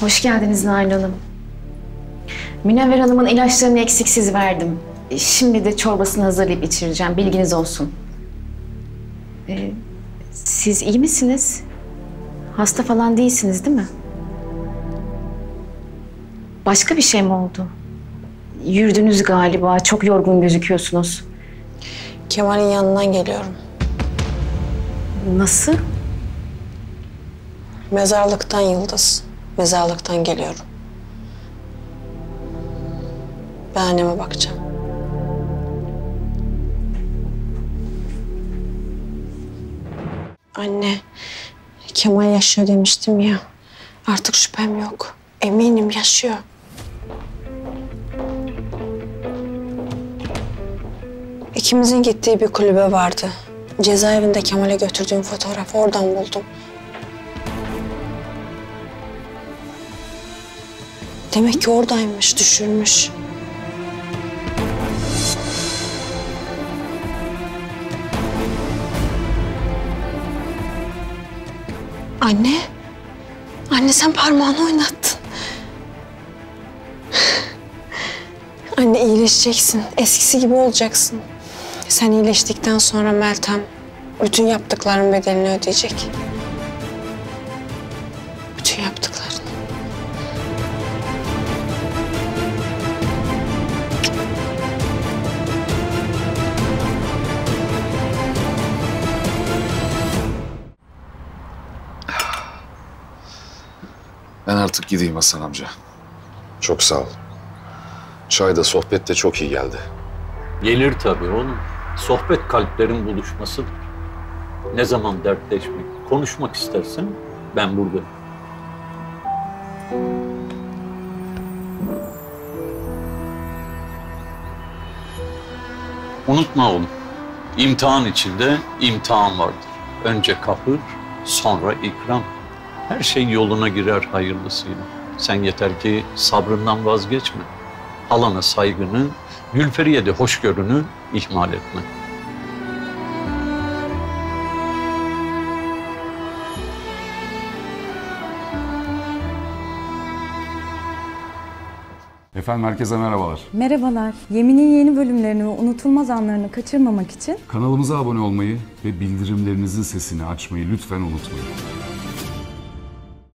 Hoş geldiniz Nalil Hanım. Münevver Hanım'ın ilaçlarını eksiksiz verdim. Şimdi de çorbasını hazırlayıp içireceğim. Bilginiz olsun. Siz iyi misiniz? Hasta falan değilsiniz değil mi? Başka bir şey mi oldu? Yürüdünüz galiba. Çok yorgun gözüküyorsunuz. Kemal'in yanından geliyorum. Nasıl? Mezarlıktan Yıldız. Mezarlıktan geliyorum. Ben anneme bakacağım. Anne, Kemal yaşıyor demiştim ya. Artık şüphem yok. Eminim yaşıyor. İkimizin gittiği bir kulübe vardı. Cezaevinde Kemal'e götürdüğüm fotoğrafı oradan buldum. Demek ki oradaymış, düşürmüş. Anne, anne sen parmağını oynattın. Anne iyileşeceksin, eskisi gibi olacaksın. Sen iyileştikten sonra Meltem bütün yaptıkların bedelini ödeyecek. Bütün yaptıklarını. Ben artık gideyim Hasan amca. Çok sağ ol. Çay da sohbet de çok iyi geldi. Gelir tabii oğlum. Sohbet kalplerin buluşmasıdır. Ne zaman dertleşmek, konuşmak istersen ben buradayım. Unutma oğlum, imtihan içinde imtihan vardır. Önce kahır, sonra ikram. Her şey yoluna girer hayırlısıyla. Sen yeter ki sabrından vazgeçme. Halana saygını, Gülferiye de hoşgörünü ihmal etme. Efendim herkese merhabalar. Merhabalar. Yemin'in yeni bölümlerini ve unutulmaz anlarını kaçırmamak için kanalımıza abone olmayı ve bildirimlerinizin sesini açmayı lütfen unutmayın.